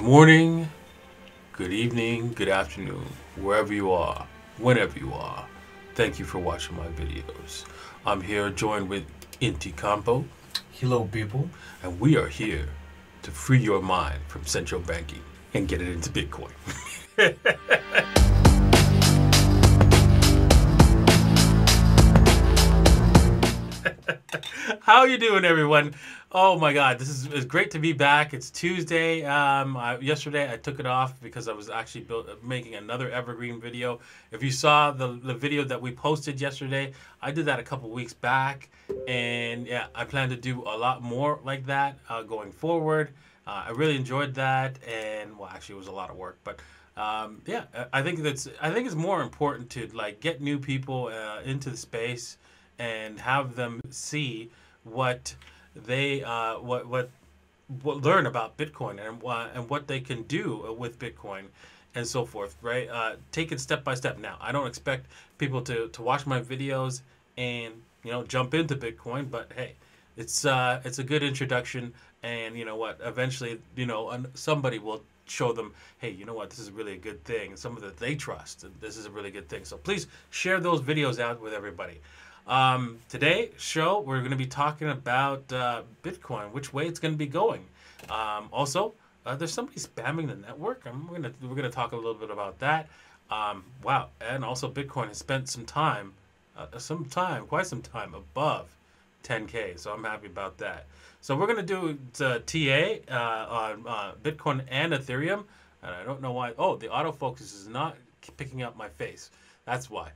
Good morning, good evening, good afternoon, wherever you are, whenever you are. Thank you for watching my videos. I'm here joined with Inti Campo. Hello people. And we are here to free your mind from central banking and get it into Bitcoin. How you doing, everyone? Oh my God, this is great to be back. It's Tuesday. Yesterday I took it off because I was actually making another evergreen video. If you saw the video that we posted yesterday, I did that a couple weeks back, and yeah, I plan to do a lot more like that going forward. I really enjoyed that, and well, actually it was a lot of work, but yeah, I think it's more important to like get new people into the space and have them see what they what learn about Bitcoin and what they can do with Bitcoin and so forth, right? Take it step by step. Now, I don't expect people to watch my videos and, you know, jump into Bitcoin, but hey, it's a good introduction, and you know what, eventually, you know, somebody will show them, hey, you know what, this is really a good thing, someone that they trust, this is a really good thing. So please share those videos out with everybody. Today's show, we're going to be talking about Bitcoin, which way it's going to be going. Also, there's somebody spamming the network. We're going to talk a little bit about that. Wow, and also Bitcoin has spent quite some time above 10K, so I'm happy about that. So we're going to do the TA on Bitcoin and Ethereum, and I don't know why. Oh, the autofocus is not picking up my face. That's why.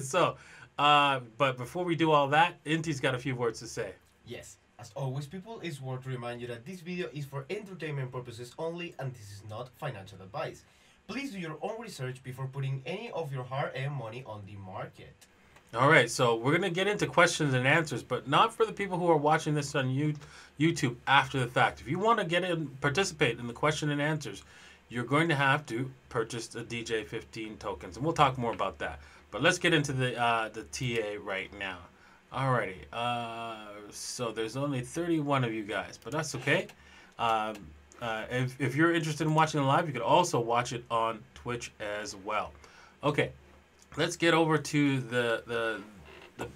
So. But before we do all that, Inti's got a few words to say. Yes. As always, people, it's worth to remind you that this video is for entertainment purposes only, and this is not financial advice. Please do your own research before putting any of your hard-earned money on the market. All right, so we're going to get into questions and answers, but not for the people who are watching this on YouTube after the fact. If you want to get in, participate in the question and answers, you're going to have to purchase the DJ15 tokens, and we'll talk more about that. But let's get into the TA right now. Alrighty, so there's only 31 of you guys, but that's okay. If you're interested in watching it live, you could also watch it on Twitch as well. Okay, let's get over to the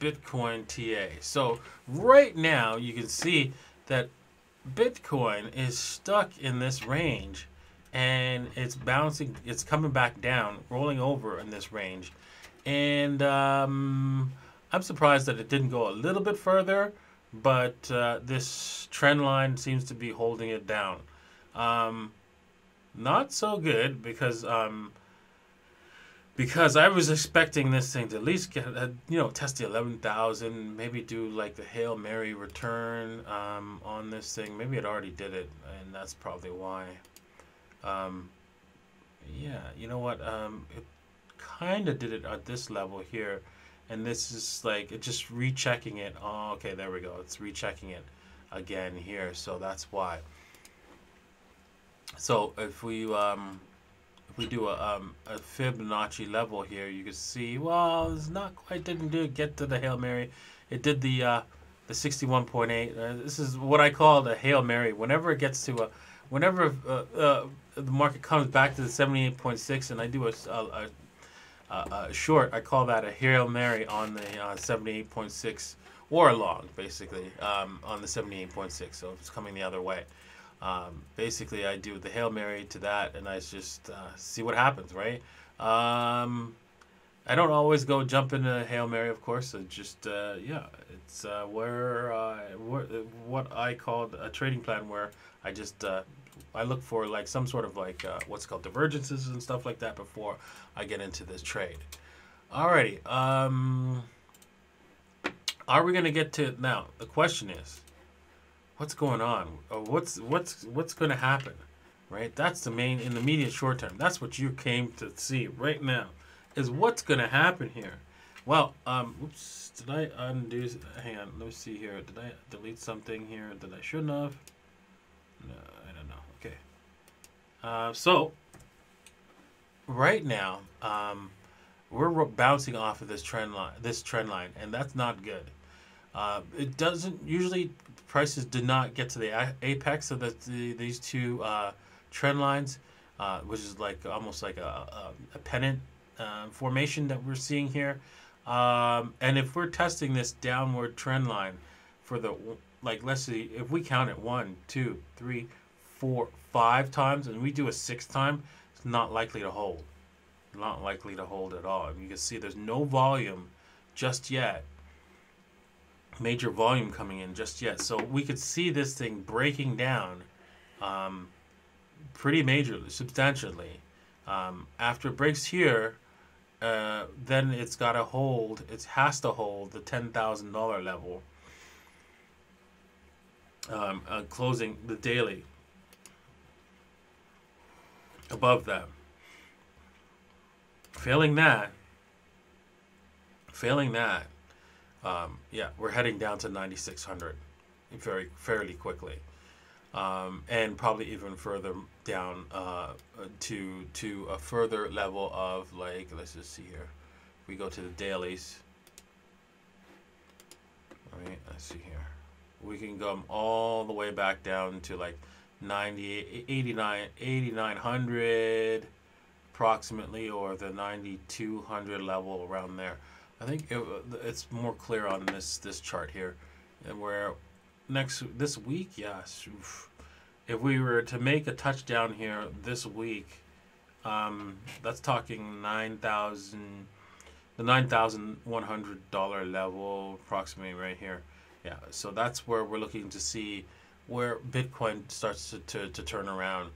Bitcoin TA. So right now you can see that Bitcoin is stuck in this range, and it's bouncing, it's coming back down, rolling over in this range. And I'm surprised that it didn't go a little bit further, but this trend line seems to be holding it down. Not so good, because I was expecting this thing to at least get, you know, test the 11,000, maybe do like the Hail Mary return on this thing. Maybe it already did it, and that's probably why. Yeah, you know what? It kind of did it at this level here, and this is like it just rechecking it. Oh, okay, there we go. It's rechecking it again here, so that's why. So if we do a Fibonacci level here, you can see, well, it's not quite didn't get to the Hail Mary. It did the 61.8. This is what I call the Hail Mary. Whenever it gets to a the market comes back to the 78.6, and I do a short, I call that a Hail Mary on the 78.6, or a long, basically, on the 78.6. So if it's coming the other way, basically I do the Hail Mary to that, and I just see what happens, right? I don't always go jump into the Hail Mary, of course. So just yeah, it's what I called a trading plan, where I just I look for like some sort of like what's called divergences and stuff like that before I get into this trade. Alrighty, are we gonna get to it now? The question is, what's going on? What's gonna happen? Right? That's the main, in the immediate short term. That's what you came to see right now, is what's gonna happen here. Well, oops, did I undo? Hang on, let me see here. Did I delete something here that I shouldn't have? No. So, right now, we're bouncing off of this trend line, and that's not good. It doesn't usually, prices do not get to the apex of these two trend lines, which is like almost like a pennant formation that we're seeing here. And if we're testing this downward trend line for the, like, let's see, if we count it 1, 2, 3, 4, 5 times, and we do a 6th time, it's not likely to hold. Not likely to hold at all. And you can see there's no volume just yet, major volume coming in just yet. So we could see this thing breaking down pretty majorly, substantially. After it breaks here, then it's got to hold, it has to hold the $10,000 level, closing the daily above that. Failing that, yeah, we're heading down to 9,600 very fairly quickly, and probably even further down to a further level of, like, let's just see here. If we go to the dailies. All right, let's see here. We can go all the way back down to like 8,900. Approximately, or the 9,200 level, around there. I think it's more clear on this chart here, and where this week, yes, if we were to make a touchdown here this week, that's talking the $9,100 level, approximately right here. Yeah, so that's where we're looking to see where Bitcoin starts to turn around.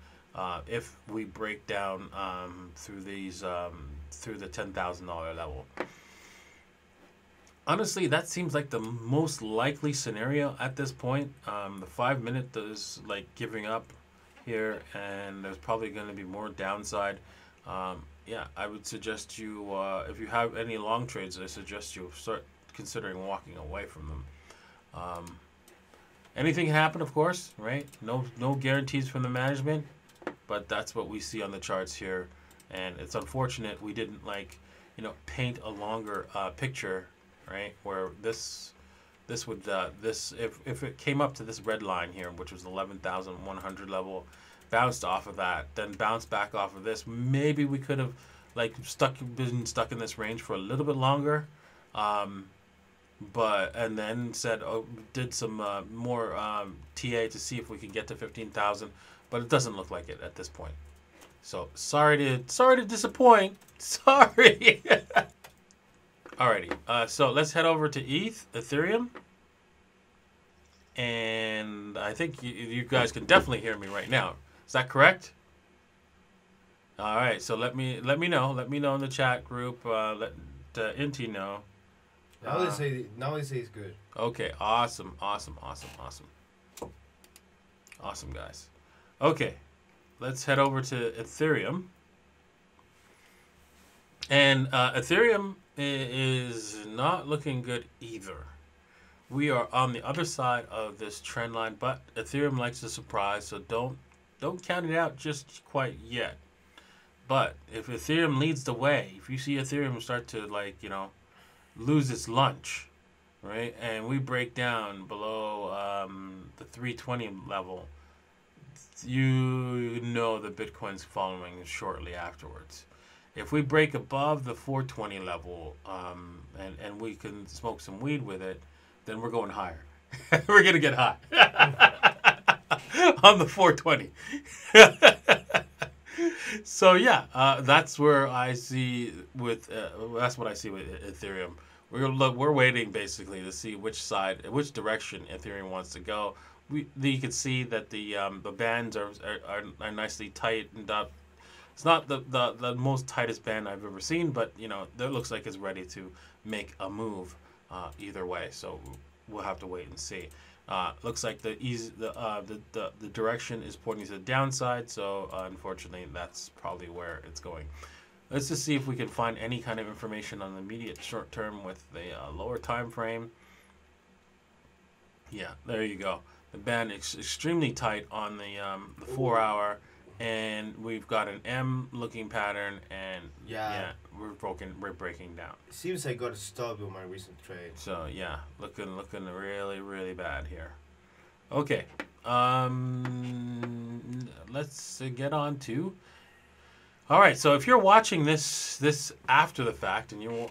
If we break down through these through the $10,000 level. Honestly, that seems like the most likely scenario at this point. The 5-minute is like giving up here, and there's probably going to be more downside. Yeah, I would suggest you, if you have any long trades, I suggest you start considering walking away from them. Anything can happen, of course, right? No guarantees from the management. But that's what we see on the charts here, and it's unfortunate we didn't, like, you know, paint a longer picture, right? Where this would this if it came up to this red line here, which was 11,100 level, bounced off of that, then bounced back off of this. Maybe we could have, like, been stuck in this range for a little bit longer, but and then said, oh, did some more TA to see if we could get to 15,000. But it doesn't look like it at this point. So sorry to disappoint. Sorry. Alrighty. So let's head over to ETH, Ethereum. And I think you guys can definitely hear me right now. Is that correct? All right. So let me know. Let me know in the chat group. Let Inti know. Now they say it's good. Okay. Awesome, guys. Okay, let's head over to Ethereum. And Ethereum is not looking good either. We are on the other side of this trend line, but Ethereum likes to surprise, so don't count it out just quite yet. But if Ethereum leads the way, if you see Ethereum start to, like, you know, lose its lunch, right, and we break down below the 320 level, you know the Bitcoin's following shortly afterwards. If we break above the 420 level, and we can smoke some weed with it, then we're going higher. We're gonna get high on the 420. So yeah, that's where I see with that's what I see with Ethereum. We're waiting basically to see which direction Ethereum wants to go. You can see that the bands are nicely tight, and it's not the most tightest band I've ever seen, but, you know, it looks like it's ready to make a move either way. So we'll have to wait and see. Looks like the direction is pointing to the downside. So unfortunately, that's probably where it's going. Let's just see if we can find any kind of information on the immediate short term with the lower time frame. Yeah, there you go. The band is extremely tight on the 4-hour, and we've got an M looking pattern, and yeah, we're breaking down. It seems I got a stop on my recent trade. So yeah, looking really bad here. Okay. and let's get on to. All right, so if you're watching this after the fact, and you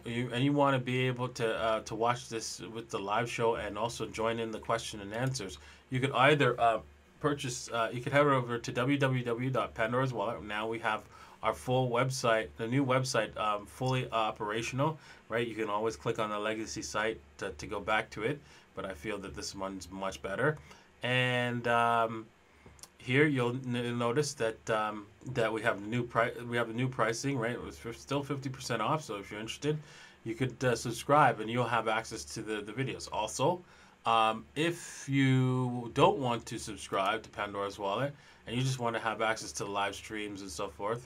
want to be able to watch this with the live show and also join in the question and answers, you could either purchase. You could head over to www.pandoraswallet. Now we have our full website, the new website, fully operational. Right, you can always click on the legacy site to go back to it, but I feel that this one's much better. And here you'll notice that that we have new pricing, right? It was still 50% off, so if you're interested, you could subscribe and you'll have access to the videos. Also, if you don't want to subscribe to Pandora's Wallet and you just want to have access to live streams and so forth,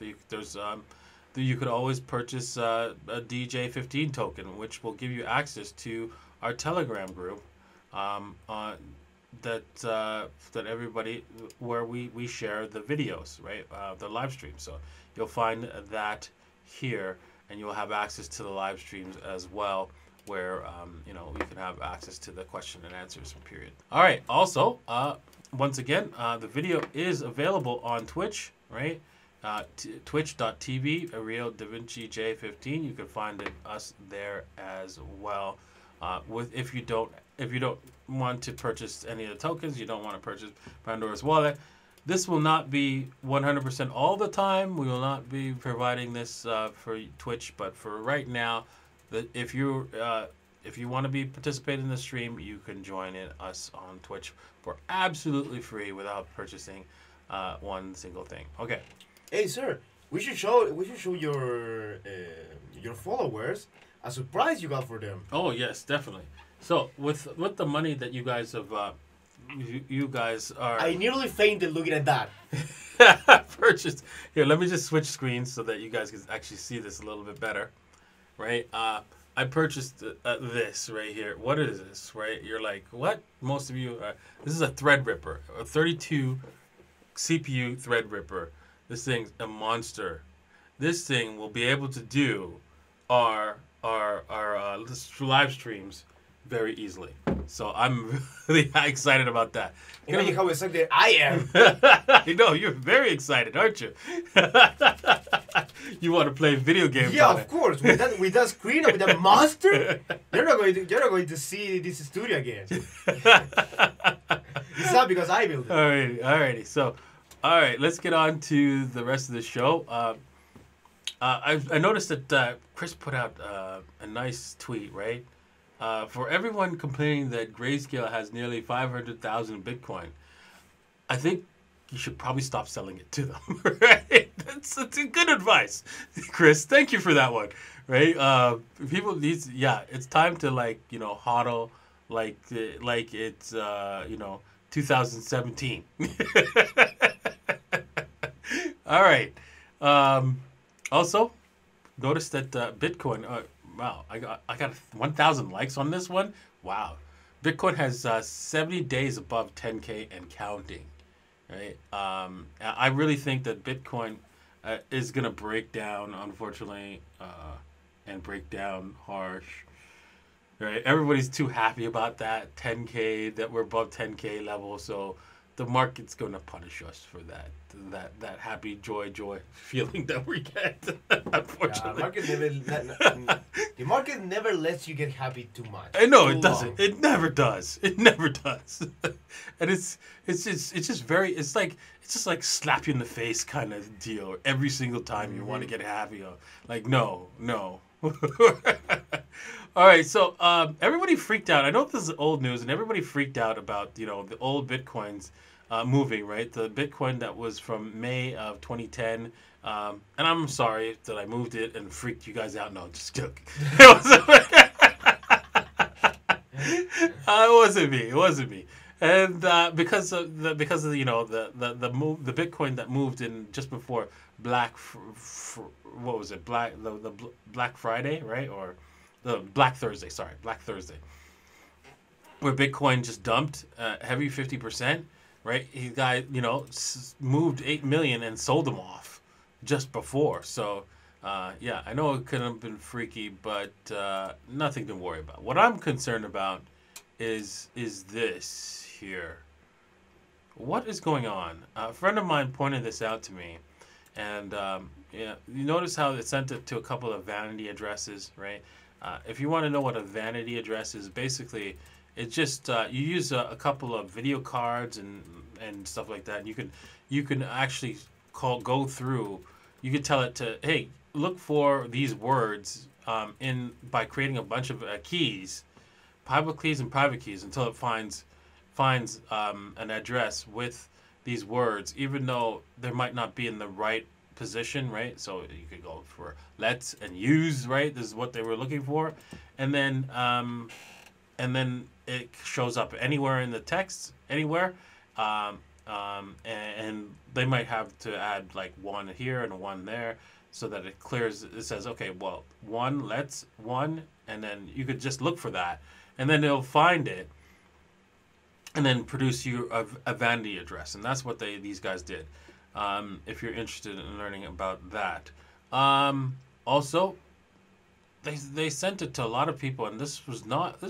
you could always purchase a DJ15 token, which will give you access to our Telegram group that everybody, where we share the videos, right, the live stream. So you'll find that here, and you'll have access to the live streams as well, where you know, you can have access to the question and answers period. All right, also once again, the video is available on Twitch, right, twitch.tv @RioDaVinciJ15. You can find us there as well. If you don't want to purchase any of the tokens, you don't want to purchase Pandora's Wallet, this will not be 100% all the time. We will not be providing this for Twitch, but for right now, if you want to be participating in the stream, you can join us on Twitch for absolutely free without purchasing one single thing. Okay. Hey sir, we should show your followers a surprise you got for them. Oh yes, definitely. So with the money that you guys have, you guys are. I nearly fainted looking at that. Purchased. Here, let me just switch screens so that you guys can actually see this a little bit better, right? I purchased this right here. What is this, right? You're like, what? Most of you are. This is a Threadripper, a 32 CPU Threadripper. This thing's a monster. This thing will be able to do our live streams very easily. So I'm really excited about that. You know how excited I am. I know, you're very excited, aren't you? You want to play video games? Yeah, of course. With that screen, with that monster, you're not going to see this studio again. It's not because I built it. Alrighty. So, all right, let's get on to the rest of the show. I noticed that Chris put out a nice tweet, right? For everyone complaining that Grayscale has nearly 500,000 Bitcoin, I think you should probably stop selling it to them, right? That's good advice, Chris. Thank you for that one, right? It's time to, like, you know, hodl like it's, you know, 2017. All right. Also, notice that Bitcoin... wow, I got 1,000 likes on this one. Wow. Bitcoin has 70 days above 10K and counting, right? I really think that Bitcoin is going to break down, unfortunately, and break down harsh, right? Everybody's too happy about that 10K, that we're above 10K level, so the market's going to punish us for that happy joy feeling that we get. Unfortunately, the market never lets you get happy too much. I know it doesn't. It never does. It never does. And it's just like slap you in the face kind of deal. Every single time you want to get happy, like no. All right, so everybody freaked out. I know this is old news, and everybody freaked out about, you know, the old Bitcoins moving, right? The Bitcoin that was from May of 2010, and I'm sorry that I moved it and freaked you guys out. No, just joke. It wasn't me. And because of the Bitcoin that moved in just before Black Friday, right, or the Black Thursday, where Bitcoin just dumped heavy 50%, right? He guy, you know, moved 8 million and sold them off just before. So yeah, I know it could have been freaky, but nothing to worry about. What I'm concerned about is this. Here, What is going on? A friend of mine pointed this out to me, and yeah, you notice how it sent it to a couple of vanity addresses, right? If you want to know what a vanity address is, basically it's just you use a couple of video cards and stuff like that. And you can actually go through. You could tell it to, hey, look for these words by creating a bunch of keys, public keys and private keys, until it finds an address with these words, even though they might not be in the right position, right? So you could go for let's and use, right? This is what they were looking for, and then it shows up anywhere in the text, anywhere, and they might have to add like one here and one there, so that it clears. It says, okay, well, one let's one, and then you could just look for that, and then it'll find it, and then produce you a vanity address. And that's what these guys did. If you're interested in learning about that. Also, they sent it to a lot of people, and this is not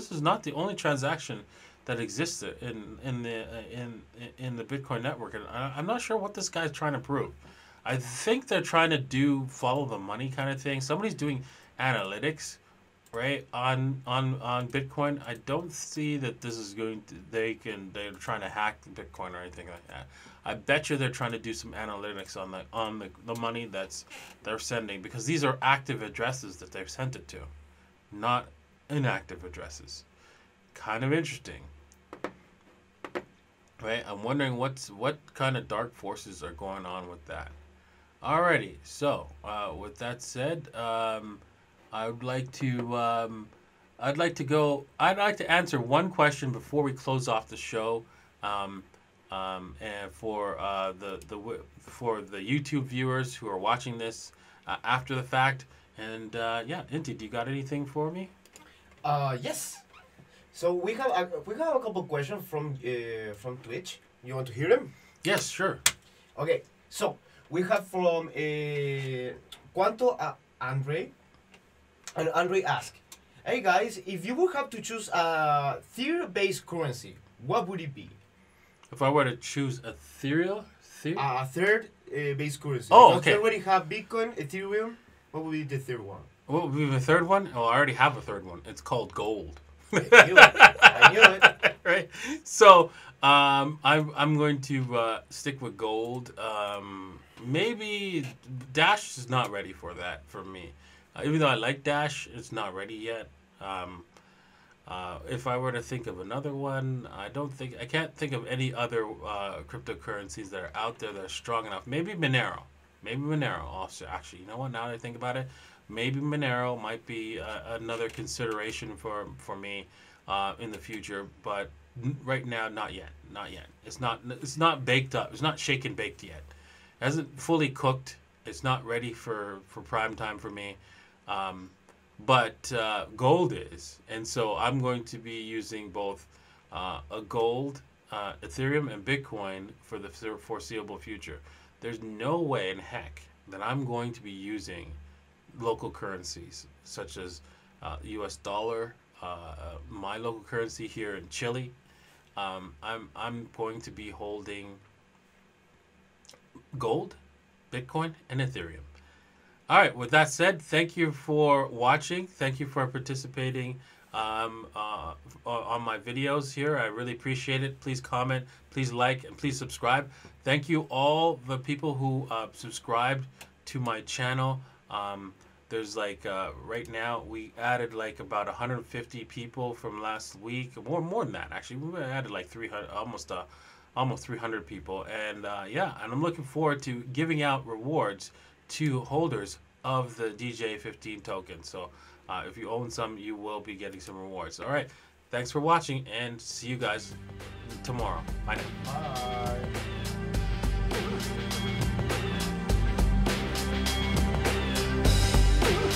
the only transaction that exists in the Bitcoin network. And I'm not sure what this guy's trying to prove. I think they're trying to do follow the money kind of thing. Somebody's doing analytics, right, on Bitcoin. I don't see that this is going to, they're trying to hack Bitcoin or anything like that. I bet you they're trying to do some analytics on the money they're sending, because these are active addresses that they've sent it to, not inactive addresses. Kind of interesting, right? I'm wondering what kind of dark forces are going on with that. Alrighty, so with that said, I would like to answer one question before we close off the show, and for the YouTube viewers who are watching this after the fact. And yeah, Inti, do you got anything for me? Yes. So we have a couple questions from Twitch. You want to hear them? Yes, sure. Okay. So we have from Quanto Andre. And Andre asked, hey guys, if you would have to choose a Ethereum-based currency, what would it be? If I were to choose a third-based currency. Oh, okay. You already have Bitcoin, Ethereum. What would be the third one? What would be the third one? Oh, I already have a third one. It's called gold. I knew it. I knew it. Right? So I'm going to stick with gold. Maybe Dash is not ready for that for me. Even though I like Dash, it's not ready yet. If I were to think of another one, I can't think of any other cryptocurrencies that are out there that are strong enough. Maybe Monero. Maybe Monero also. Actually, you know what? Now that I think about it, maybe Monero might be another consideration for me in the future. But right now, not yet. Not yet. It's not baked up. It's not shaken baked yet. It hasn't fully cooked. It's not ready for prime time for me. But gold is, and so I'm going to be using both a gold, Ethereum, and Bitcoin for the foreseeable future. There's no way in heck that I'm going to be using local currencies such as U.S. dollar, my local currency here in Chile. I'm going to be holding gold, Bitcoin, and Ethereum. All right, with that said, thank you for watching. Thank you for participating on my videos here. I really appreciate it. Please comment, please like, and please subscribe. Thank you all the people who subscribed to my channel. There's like, right now, we added like about 150 people from last week. More than that, actually. We added like 300, almost 300 people, and yeah, and I'm looking forward to giving out rewards to holders of the DJ15 token. So if you own some, you will be getting some rewards. All right, thanks for watching, and see you guys tomorrow. Bye now. Bye.